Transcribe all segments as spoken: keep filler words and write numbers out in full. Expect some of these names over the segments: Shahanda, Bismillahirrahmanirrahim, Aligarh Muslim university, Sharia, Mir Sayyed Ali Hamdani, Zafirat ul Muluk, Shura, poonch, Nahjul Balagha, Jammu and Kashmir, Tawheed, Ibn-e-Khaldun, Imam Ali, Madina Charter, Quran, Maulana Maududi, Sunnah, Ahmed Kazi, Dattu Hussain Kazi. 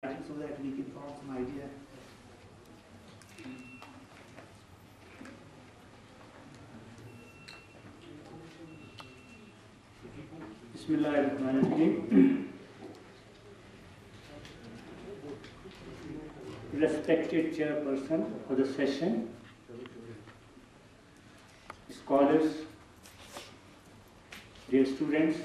So that we can form some idea. Bismillahirrahmanirrahim. Respected chairperson for the session, scholars, dear students,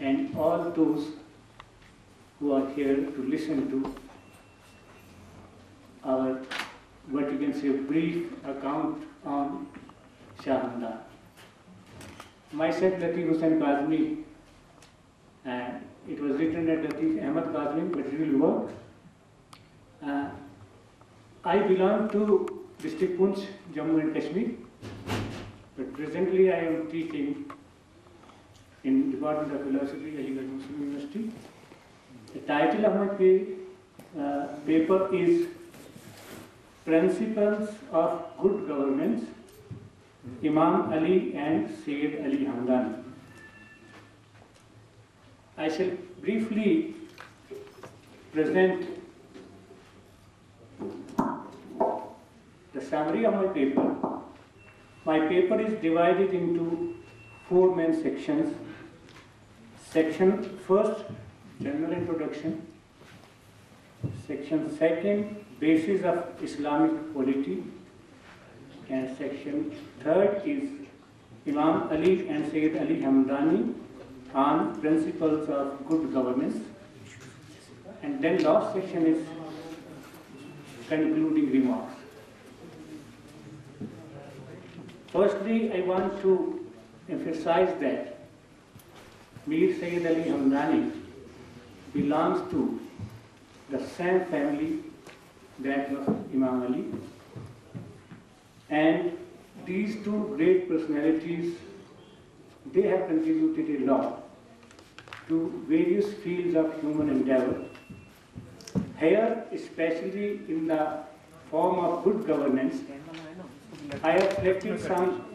and all those who are here to listen to our, what you can say, brief account on Shahanda. Myself, Dattu Hussain Kazi, and it was written at Dattu Ahmed Kazi, but it will work. Uh, I belong to district Poonch, Jammu and Kashmir, but presently I am teaching in Department of Philosophy, Aligarh Muslim University. The title of my uh, paper is Principles of Good Governance, Imam Ali and Sayyed Ali Hamdani. I shall briefly present the summary of my paper. My paper is divided into four main sections. Section first, general introduction. Section second, basis of Islamic polity, and section third is Imam Ali and Sayyed Ali Hamdani on principles of good governance, and then last section is concluding remarks. Firstly, I want to emphasize that Mir Sayyed Ali Hamdani belongs to the same family that of Imam Ali, and these two great personalities, they have contributed a lot to various fields of human endeavor. Here, especially in the form of good governance, I have selected some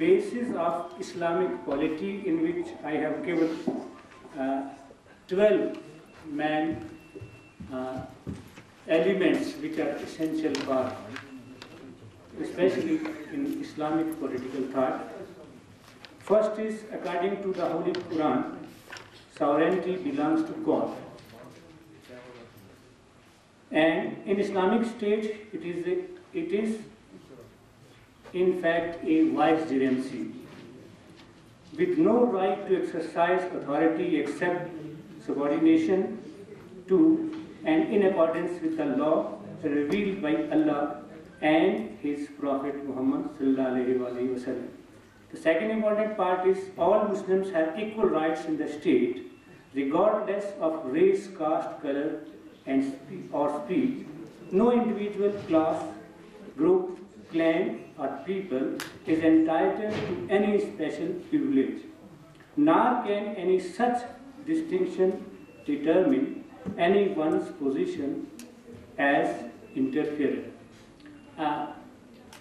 bases of Islamic polity, in which I have given Uh, twelve main uh, elements which are essential for, especially in Islamic political thought. First is, according to the Holy Quran, sovereignty belongs to God. And in Islamic state, it is, a, it is in fact a vicegerency, with no right to exercise authority except subordination to and in accordance with the law revealed by Allah and His Prophet Muhammad ﷺ. The second important part is, all Muslims have equal rights in the state, regardless of race, caste, color, and or speech. No individual, class, group, clan, or people is entitled to any special privilege, nor can any such distinction determine anyone's position as interferer. Uh,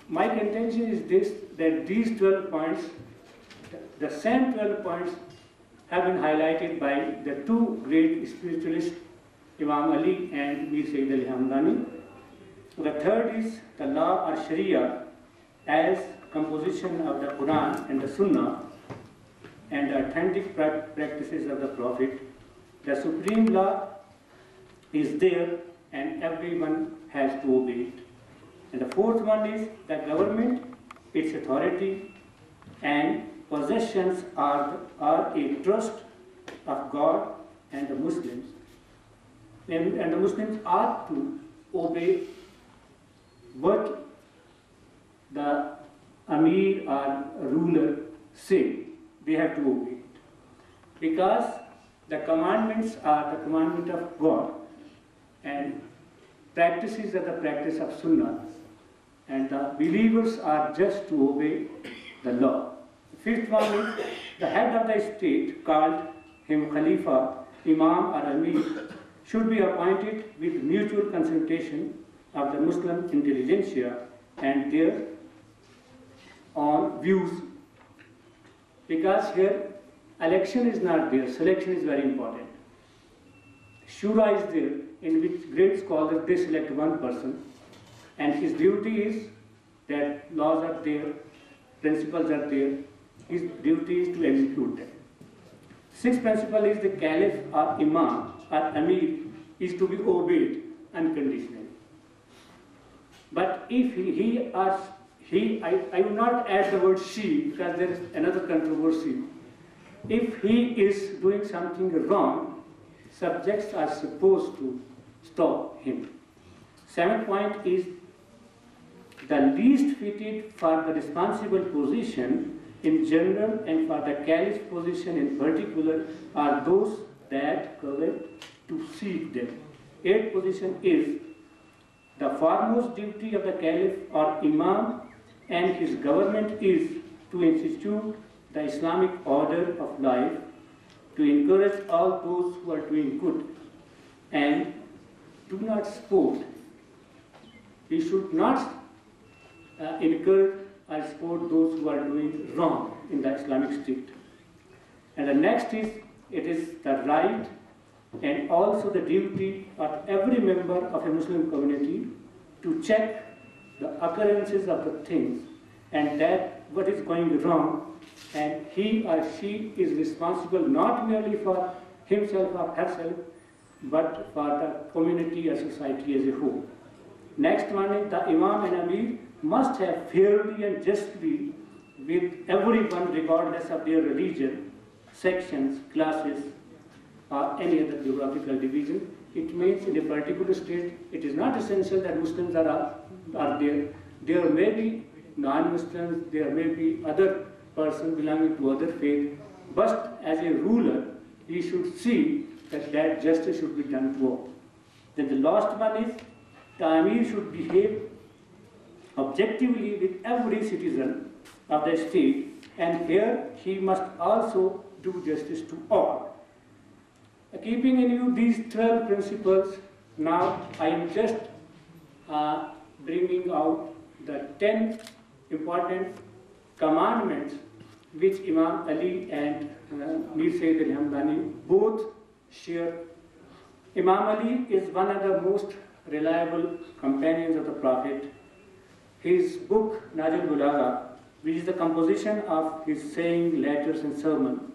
my contention is this, that these twelve points, the same twelve points, have been highlighted by the two great spiritualists, Imam Ali and Mir Sayyed Ali Hamdani. The third is the law or Sharia as composition of the Quran and the Sunnah and the authentic practices of the Prophet. The supreme law is there and everyone has to obey it. And the fourth one is the government, its authority and possessions are, are a trust of God and the Muslims. And, and the Muslims are to obey what the Amir or ruler say. They have to obey it, because the commandments are the commandment of God, and practices are the practice of Sunnah, and the believers are just to obey the law. The fifth one is the head of the state, called him Khalifa, Imam or Amir, should be appointed with mutual consultation of the Muslim intelligentsia and their own views, because here Election is not there, selection is very important. Shura is there, in which great scholars, they select one person, and his duty is that laws are there, principles are there, his duty is to execute them. Sixth principle is the caliph or imam or amir is to be obeyed unconditionally. But if he, he or he, I, I will not add the word she because there is another controversy. If he is doing something wrong, subjects are supposed to stop him. Seventh point is the least fitted for the responsible position in general and for the caliph's position in particular are those that collect to seek them. Eighth position is the foremost duty of the caliph or imam and his government is to institute the Islamic order of life, to encourage all those who are doing good, and do not support. We should not uh, encourage or support those who are doing wrong in the Islamic state. And the next is, it is the right and also the duty of every member of a Muslim community to check the occurrences of the things and that what is going wrong, and he or she is responsible not merely for himself or herself, but for the community or society as a whole. Next one is the Imam and Amir must have fairly and justly with everyone regardless of their religion, sections, classes, or any other geographical division. It means in a particular state, it is not essential that Muslims are, are there. There may be non-Muslims, there may be other person belonging to other faith, but as a ruler, he should see that that justice should be done to all. Then the last one is, the Amir should behave objectively with every citizen of the state, and here he must also do justice to all. Keeping in view these twelve principles, now I am just uh, bringing out the ten important commandments which Imam Ali and uh, Mir Sayyed Ali Hamdani both share. Imam Ali is one of the most reliable companions of the Prophet. His book, Nahjul Balagha, which is the composition of his saying, letters and sermon,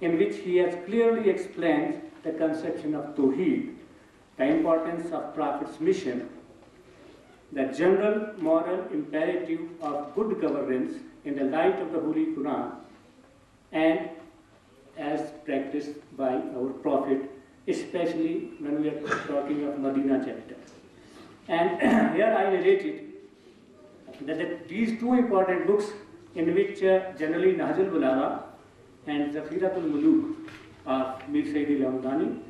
in which he has clearly explained the conception of Tawheed, the importance of Prophet's mission, the general moral imperative of good governance in the light of the Holy Quran, and as practiced by our Prophet, especially when we are talking of Madina Charter. And here I related that the, these two important books in which uh, generally Nahjul Balagha and Zafirat ul Muluk are Mir Sayyed Ali Hamdani,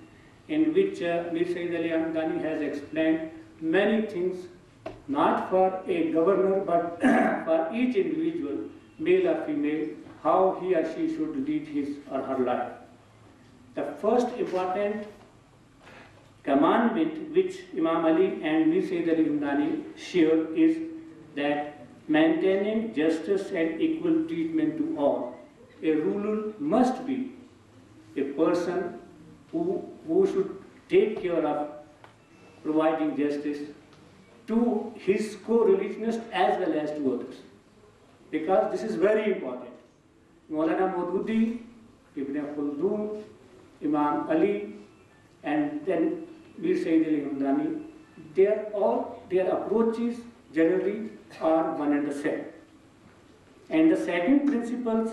in which uh, Mir Sayyed Ali Hamdani has explained many things not for a governor but for each individual, male or female, how he or she should lead his or her life. The first important commandment which Imam Ali and Mir Sayyed Ali Hamdani share is that maintaining justice and equal treatment to all. A ruler must be a person who, who should take care of providing justice to his co-religionists as well as to others, because this is very important. Maulana Maududi, Ibn-e-Khaldun, Imam Ali, and then Mir Sayyed Ali Hamdani, their all their approaches generally are one and the same. And the second principles,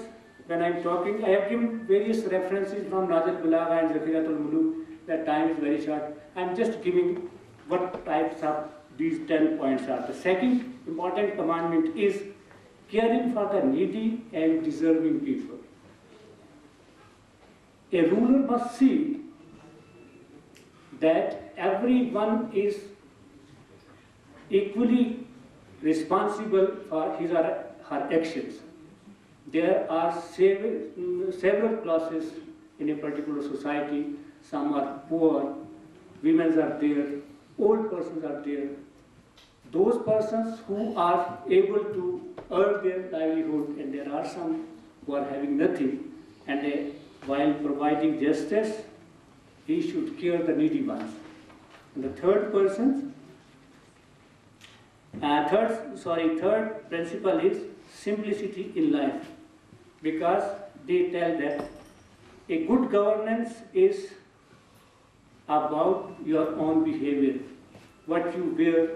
when I am talking, I have given various references from Nahjul Balagha and Zafirat ul Muluk. The time is very short. I am just giving what types of these ten points are. The second important commandment is caring for the needy and deserving people. A ruler must see that everyone is equally responsible for his or her actions. There are several, several classes in a particular society. Some are poor, women are there, old persons are there. Those persons who are able to earn their livelihood, and there are some who are having nothing and they while providing justice, he should care the needy ones. And the third person, uh, third, sorry, third principle is simplicity in life, because they tell that a good governance is about your own behavior, what you wear,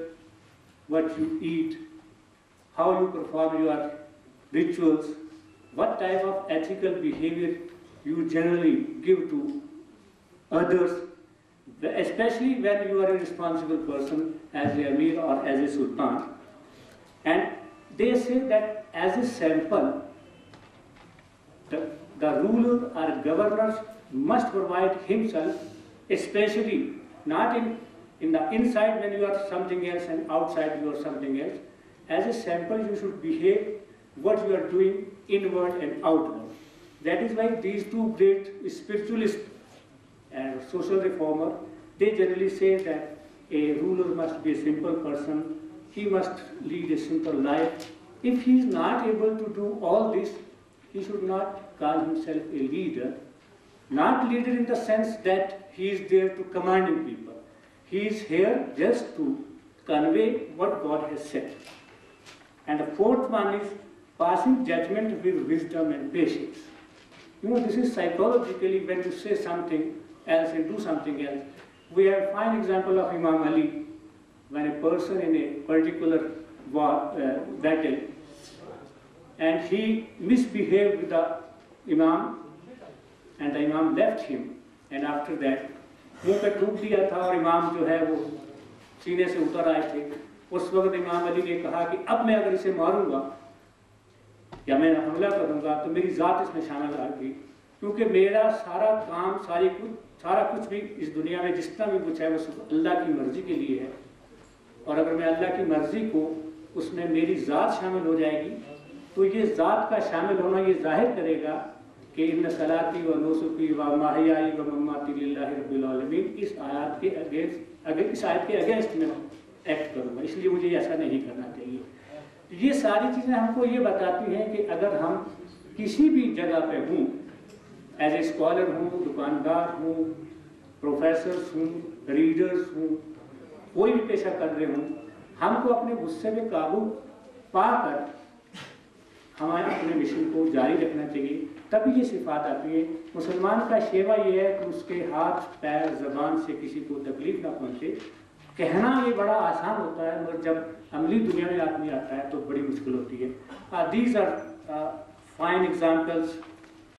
what you eat, how you perform your rituals, what type of ethical behavior you generally give to others, especially when you are a responsible person as a Amir or as a Sultan. And they say that as a sample, the, the ruler or governor must provide himself, especially not in, in the inside when you are something else and outside you are something else. As a sample, you should behave what you are doing inward and outward. That is why these two great spiritualists and social reformer, they generally say that a ruler must be a simple person, he must lead a simple life. If he is not able to do all this, he should not call himself a leader. Not leader in the sense that he is there to command people. He is here just to convey what God has said. And the fourth one is passing judgment with wisdom and patience. You know, this is psychologically when you say something else and do something else. We have a fine example of Imam Ali, when a person in a particular war, uh, battle, and he misbehaved with the Imam, and the Imam left him, and after that, मुँह पे टूट दिया था और इमाम जो है वो सीने से उतर आए थे. उस वक्त इमाम अली ने कहा कि अब मैं अगर इसे मारूंगा या मैं हमला करूंगा तो मेरी ज़ात इसमें शामिल आएगी, क्योंकि मेरा सारा काम सारी कुछ सारा कुछ भी इस दुनिया में जितना भी कुछ है वो सब अल्लाह की मर्ज़ी के लिए है, और अगर मैं अल्लाह की मर्ज़ी को उसमें मेरी ज़ात शामिल हो जाएगी तो ये ज़ात का शामिल होना ये जाहिर करेगा कि इन सलाती व नोसुकी व माहियाई व ममाती लिल्लाहि रब्बिल आलमीन, इस आयत के अगेंस्ट अगर इस आयत के अगेंस्ट में एक्ट करूँगा, इसलिए मुझे ऐसा नहीं करना चाहिए. ये सारी चीज़ें हमको ये बताती हैं कि अगर हम किसी भी जगह पे हूँ, एज ए स्कॉलर हूँ, दुकानदार हूँ, प्रोफेसर्स हूँ, रीडर्स हूँ, कोई भी पेशा कर रहे हूँ, हमको अपने गुस्से में काबू पाकर हमारे अपने मिशन को जारी रखना चाहिए. तभी ये सिफात आती है. मुसलमान का शेवा ये है कि उसके हाथ पैर ज़बान से किसी को तकलीफ ना पहुँचे. कहना ये बड़ा आसान होता है मगर जब अमली दुनिया में आदमी आता है तो बड़ी मुश्किल होती है. These are fine examples